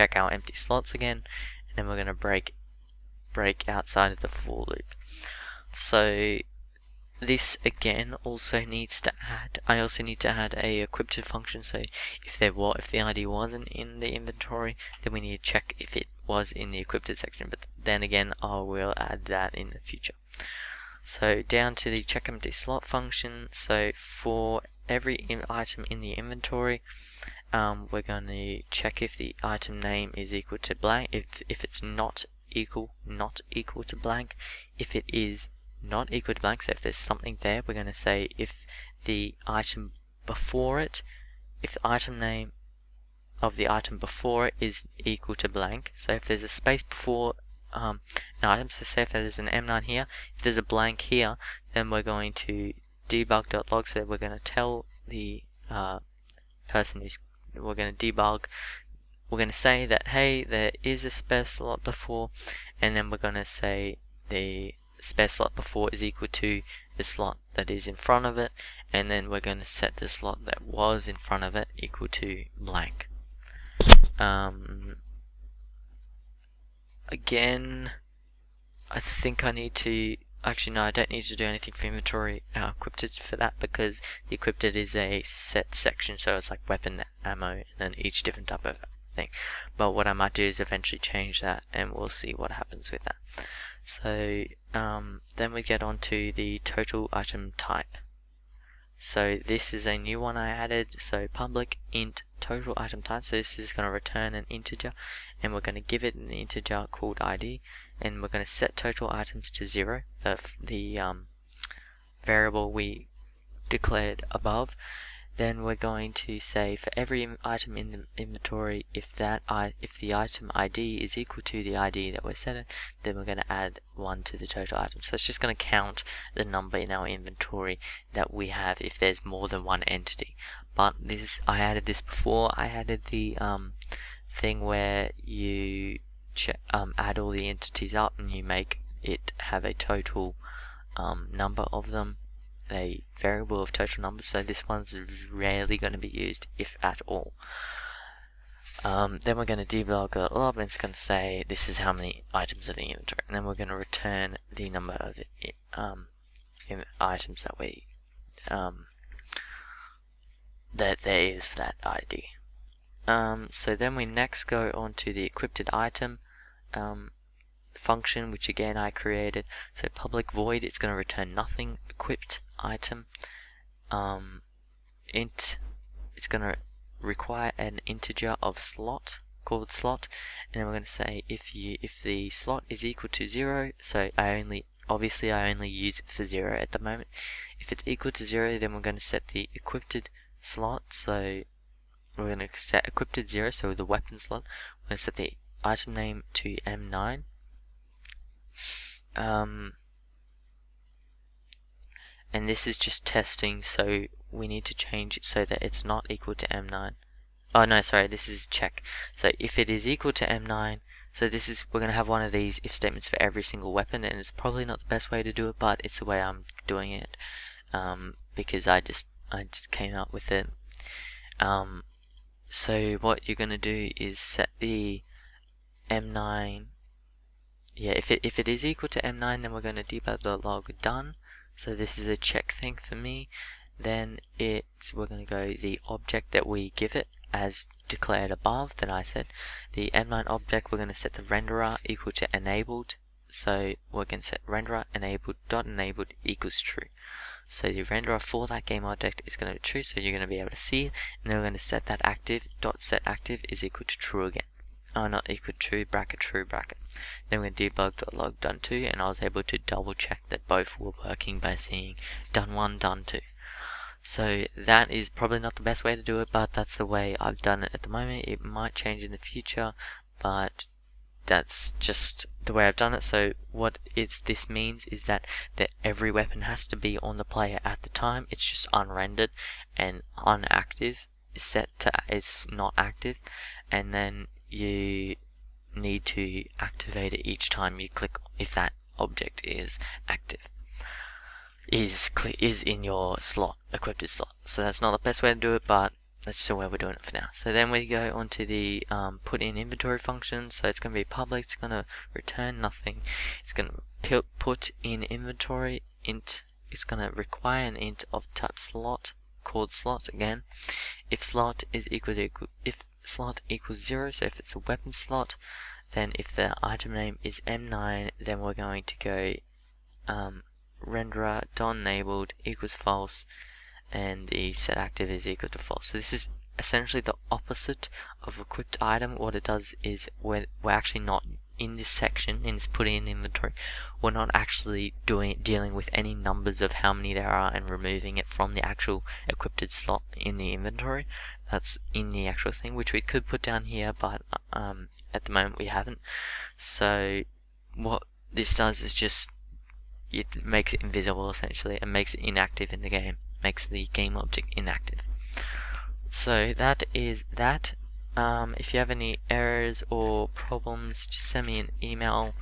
check our empty slots again, and then we're going to break outside of the for loop. So this again also needs to add, I also need to add a equipped function, so if the ID wasn't in the inventory, then we need to check if it was in the equipped section, but then again I will add that in the future. So down to the check empty slot function, so for every item in the inventory, we're going to check if the item name is equal to blank. If it's not equal to blank, if it is not equal to blank, so if there's something there, we're going to say if the item before it, if the item name of the item before it is equal to blank. So if there's a space before an item, so say if there's an M9 here, if there's a blank here, then we're going to debug.log, so we're going to tell the person who's, we're going to debug, we're going to say that hey, there is a spare slot before, and then we're going to say the spare slot before is equal to the slot that is in front of it, and then we're going to set the slot that was in front of it equal to blank. Again, I think I need to, actually no, I don't need to do anything for inventory equipped for that, because the equipped is a set section, so it's like weapon, ammo, and then each different type of thing. But what I might do is eventually change that, and we'll see what happens with that. So then we get on to the total item type. So this is a new one I added, so public int total item type, so this is going to return an integer, and we're going to give it an integer called ID, and we're going to set total items to 0, the variable we declared above. Then we're going to say for every item in the inventory, if the item ID is equal to the ID that we're setting, then we're going to add 1 to the total item. So it's just going to count the number in our inventory that we have if there's more than one entity. But this, I added this before. I added the thing where you add all the entities up and you make it have a total number of them, a variable of total numbers, so this one's rarely going to be used, if at all. Then we're going to debug that log, and it's going to say this is how many items of the inventory, and then we're going to return the number of the, items that we that there is for that ID. So then we next go on to the equipped item function, which again I created. So public void, it's going to return nothing. Equipped item int, it's going to require an integer of slot called slot, and then we're going to say if the slot is equal to 0, so I only use it for 0 at the moment. If it's equal to 0, then we're going to set the equipped slot, so we're going to set equipped 0, so the weapon slot, we're going to set the item name to M9. And this is just testing, so we need to change it so that it's not equal to M9. Oh no, sorry, this is check. So if it is equal to M9, so this is, we're going to have one of these if statements for every single weapon, and it's probably not the best way to do it, but it's the way I'm doing it, because I just came up with it. So what you're going to do is set the M9. Yeah, if it is equal to M9, then we're going to debug the log done. So this is a check thing for me. Then we're going to go the object that we give it as declared above, that I said. The M9 object, we're going to set the renderer equal to enabled. So we're going to set renderer enabled dot enabled equals true. So the renderer for that game object is going to be true, so you're going to be able to see it. And then we're going to set that active dot set active is equal to true again. Oh, not equal to true bracket. Then we're going to debug.log done 2, and I was able to double check that both were working by seeing done 1, done 2. So that is probably not the best way to do it, but that's the way I've done it at the moment. It might change in the future, but that's just the way I've done it. So what this means is that every weapon has to be on the player at the time. It's just unrendered and unactive. It's set to it's not active, and then you need to activate it each time you click if that object is active, is in your slot, equipped slot. So that's not the best way to do it, but that's still where we're doing it for now. So then we go on to the put in inventory function. So it's going to be public, it's going to return nothing, it's going to put in inventory int, it's going to require an int of type slot, called slot again, if slot is equal to if slot equals 0. So if it's a weapon slot, then if the item name is M9, then we're going to go renderer dot enabled equals false, and the set active is equal to false. So this is essentially the opposite of equipped item. What it does is we're actually not in this section, in this put in inventory, we're not actually dealing with any numbers of how many there are and removing it from the actual equipped slot in the inventory. That's in the actual thing, which we could put down here, but at the moment we haven't. So what this does is just it makes it invisible essentially, and makes it inactive in the game, makes the game object inactive. So that is that. If you have any errors or problems, just send me an email.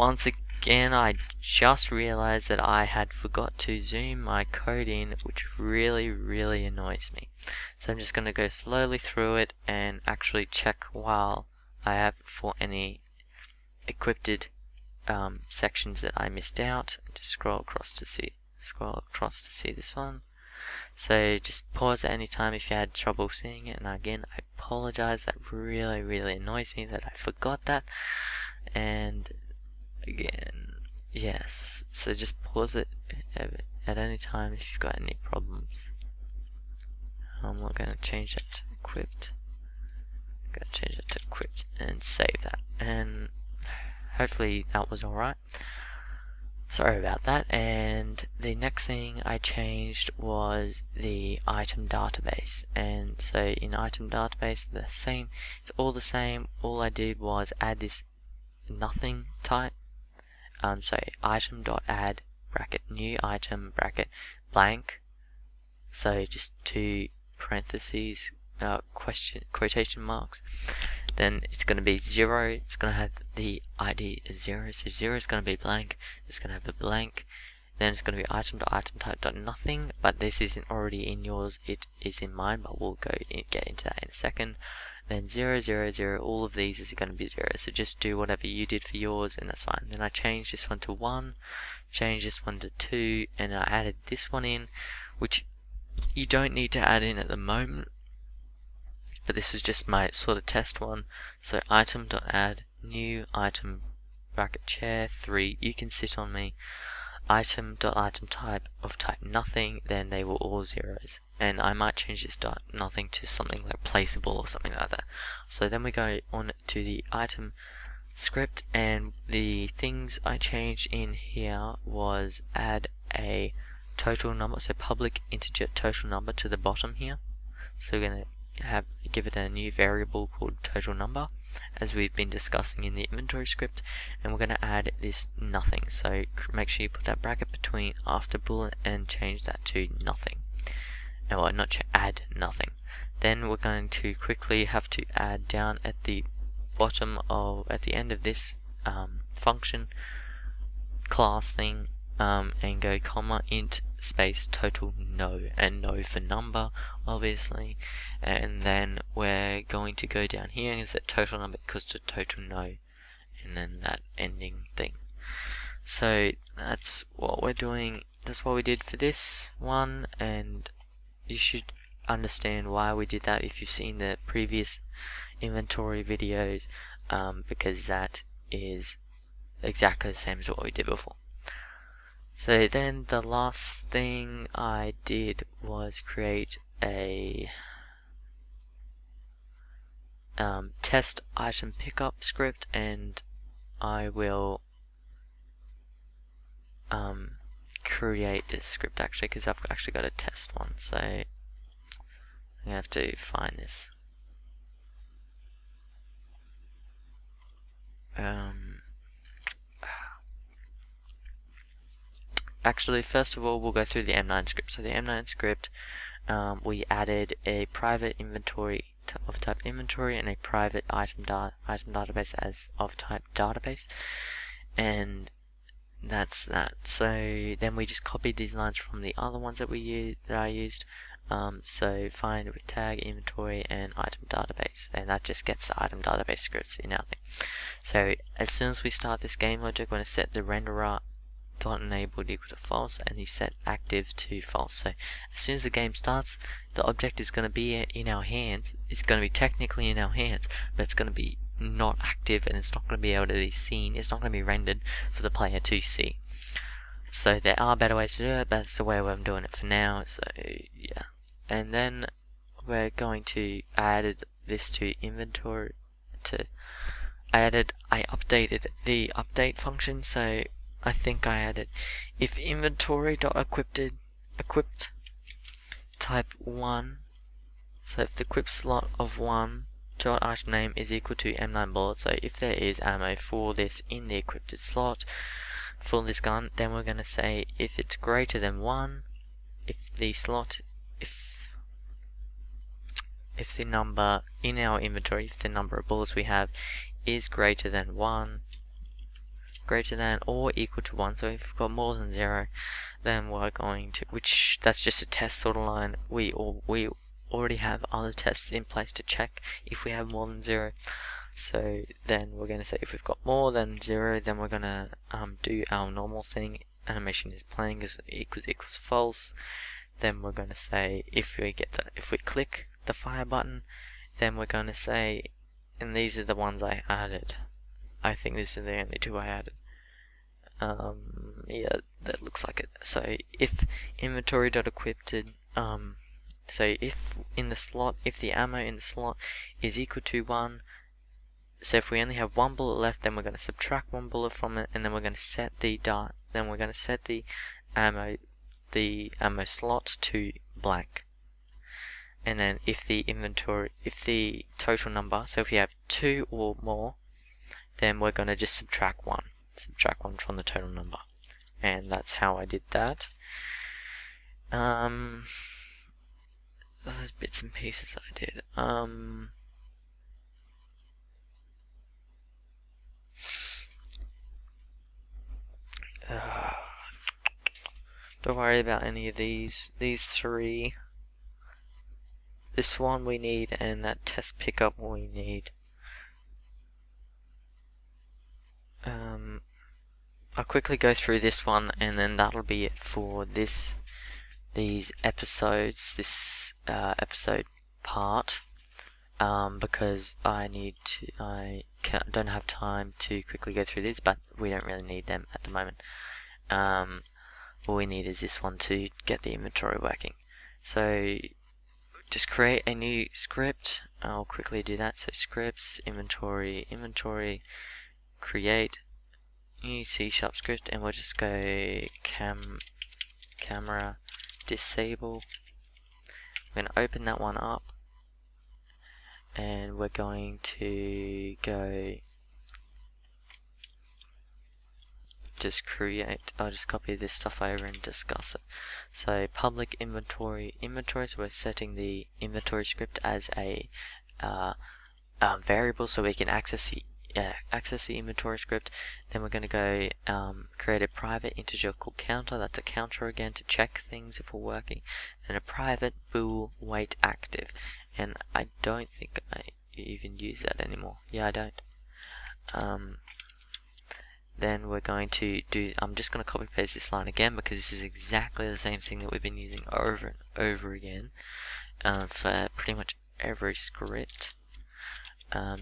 Once again, I just realized that I had forgot to zoom my code in, which really annoys me. So I'm just going to go slowly through it and actually check while I have for any equipped sections that I missed out. Just scroll across to see this one. So just pause at any time if you had trouble seeing it, and again I apologize, that really annoys me that I forgot that. And again, yes, so just pause it at any time if you've got any problems. I'm not going to change that to equipped, I'm going to change that to equipped and save that, and hopefully that was alright. Sorry about that. And the next thing I changed was the item database. And so in item database, the same, it's all the same. All I did was add this nothing type. So item.add bracket new item bracket blank. So just two parentheses, quotation marks. Then it's going to be 0, it's going to have the ID is 0, so 0 is going to be blank, it's going to have a blank, then it's going to be item type dot nothing, but this isn't already in yours, it is in mine, but we'll go in, get into that in a second. Then 0, 0, 0, all of these is going to be 0, so just do whatever you did for yours and that's fine. Then I changed this one to 1, changed this one to 2, and I added this one in, which you don't need to add in at the moment, but this was just my sort of test one. So item.add new item bracket chair 3, you can sit on me, item type of type nothing, then they were all 0s, and I might change this dot nothing to something like placeable or something like that. So then we go on to the item script, and the things I changed in here was add a total number, so public integer total number to the bottom here. So we're going to give it a new variable called total number, as we've been discussing in the inventory script, and we're going to add this nothing. So make sure you put that bracket between after bullet and change that to nothing, and well, not add nothing. Then we're going to quickly have to add down at the bottom of at the end of this function class thing, and go comma int space total no, and no for number obviously, and then we're going to go down here and set total number equals to total no, and then that ending thing. So that's what we're doing, that's what we did for this one, and you should understand why we did that if you've seen the previous inventory videos, because that is exactly the same as what we did before. So then the last thing I did was create a test item pickup script, and I will create this script actually, because I've actually got a test one, so I have to find this. Actually, first of all, we'll go through the M9 script. So the M9 script, we added a private inventory of type inventory and a private item database as of type database, and that's that. So then we just copied these lines from the other ones that I used, So find with tag, inventory, and item database, and that just gets the item database scripts in our thing. So as soon as we start this game logic, we're going to set the renderer.enabled equal to false, and we set active to false. So as soon as the game starts, the object is going to be in our hands. It's going to be technically in our hands, but it's going to be not active, and it's not going to be able to be seen. It's not going to be rendered for the player to see. So there are better ways to do it, but that's the way I'm doing it for now. So yeah. And then we're going to add this to inventory. I updated the update function, so I think I added if inventory.equipped type 1, so if the equip slot of 1 dot item name is equal to M9 bullet, so if there is ammo for this in the equipped slot for this gun, then we're going to say if it's greater than 1, if the slot, if the number in our inventory, if the number of bullets we have is greater than 1, greater than or equal to 1, so if we've got more than 0, then we're going to, which that's just a test sort of line, we already have other tests in place to check if we have more than 0, so then we're going to say if we've got more than 0, then we're going to do our normal thing, animation is playing is equals false. Then we're going to say if we click the fire button, then we're going to say, and these are the ones I added. I think these are the only two I added. Yeah, that looks like it. So if inventory.equipped, so if in the slot, if the ammo in the slot is equal to 1, so if we only have 1 bullet left, then we're going to subtract 1 bullet from it, and then we're going to set the ammo slot to blank. And then if the inventory, if the total number, so if you have 2 or more, then we're going to just subtract 1 from the total number, and that's how I did that. There's bits and pieces I did. Don't worry about any of these. These three. This one we need, and that test pickup we need. I'll quickly go through this one, and then that'll be it for these episodes, this episode part, because I don't have time to quickly go through these, but we don't really need them at the moment. All we need is this one to get the inventory working. So just create a new script. I'll quickly do that. So scripts, inventory, create new C# script, and we'll just go camera disable. We're going to open that one up, and we're going to go just create, I'll just copy this stuff over and discuss it. So public inventory, so we're setting the inventory script as a variable so we can access the inventory script. Then we're going to go create a private integer called counter, that's a counter again to check things if we're working, and a private bool wait active, and I don't think I even use that anymore. Yeah, I don't. Then we're going to do, I'm just going to copy paste this line again because this is exactly the same thing that we've been using over and over again for pretty much every script.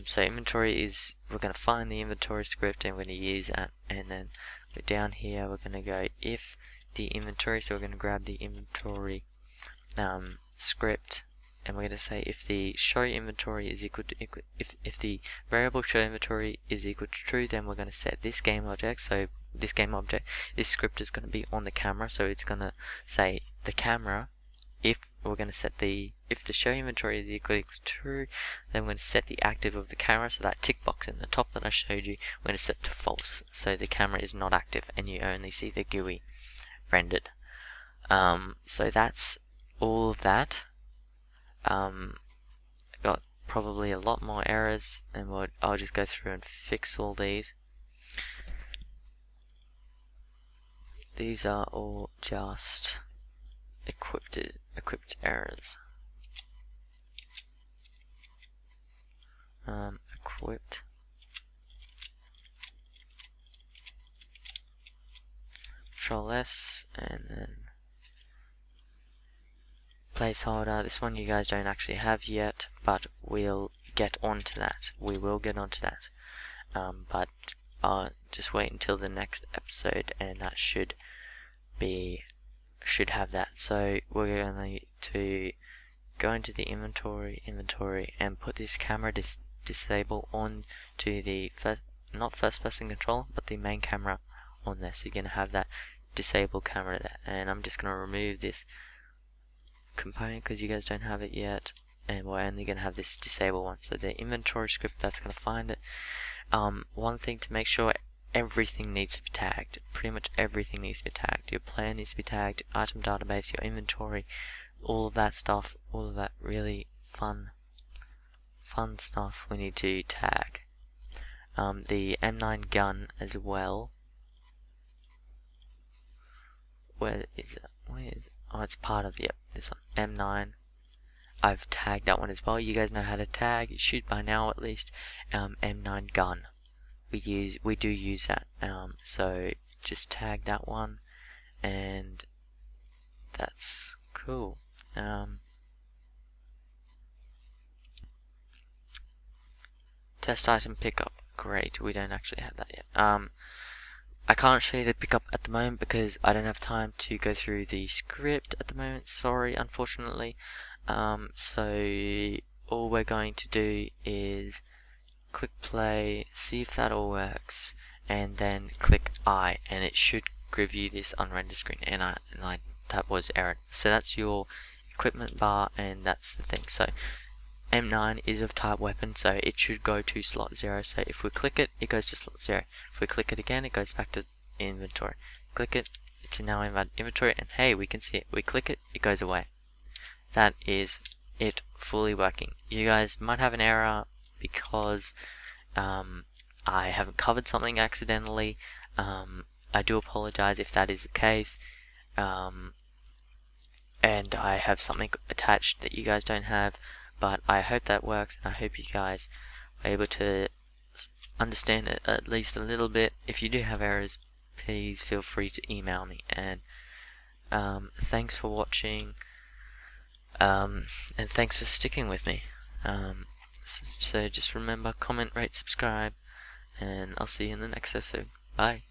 So inventory is, we're going to find the inventory script and we're going to use that, and then down here we're going to go if the inventory, so we're going to grab the inventory script, and we're going to say if the show inventory is equal to, if the variable show inventory is equal to true, then we're going to set this game object, so this game object, this script is going to be on the camera, so it's going to say the camera, if we're going to set the, if the show inventory is equal to true, then we're going to set the active of the camera, so that tick box in the top that I showed you, we're going to set to false, so the camera is not active and you only see the GUI rendered. So that's all of that. Got probably a lot more errors, and I'll just go through and fix all these. These are all just equipped script errors. Equipped. Control S and then placeholder. This one you guys don't actually have yet, but we'll get onto that. We will get onto that. But just wait until the next episode, and that should have that. So we're going to go into the inventory, and put this camera disable on to the not first person control, but the main camera on there. So you're going to have that disabled camera there, and I'm just going to remove this component because you guys don't have it yet, and we're only going to have this disabled one. So the inventory script, that's going to find it. One thing to make sure, everything needs to be tagged. Pretty much everything needs to be tagged. Your player needs to be tagged, item database, your inventory, all of that stuff, all of that really fun stuff we need to tag. The M9 gun as well. Where is that? Where is it? Oh, it's part of, yep, this one, M9. I've tagged that one as well. You guys know how to tag. You should by now at least. M9 gun. We do use that. So just tag that one, and that's cool. Test item pickup. Great. We don't actually have that yet. I can't show you the pickup at the moment because I don't have time to go through the script at the moment. Sorry, unfortunately. So all we're going to do is click play, see if that all works, and then click I, and it should give you this unrendered screen. And that was error. So that's your equipment bar, and that's the thing. So M9 is of type weapon, so it should go to slot 0. So if we click it, it goes to slot 0. If we click it again, it goes back to inventory. Click it, it's now in inventory, and hey, we can see it. We click it, it goes away. That is it fully working. You guys might have an error because I haven't covered something accidentally. I do apologize if that is the case. And I have something attached that you guys don't have. But I hope that works, and I hope you guys are able to understand it at least a little bit. If you do have errors, please feel free to email me. And thanks for watching, and thanks for sticking with me. So just remember, comment, rate, subscribe, and I'll see you in the next episode. Bye.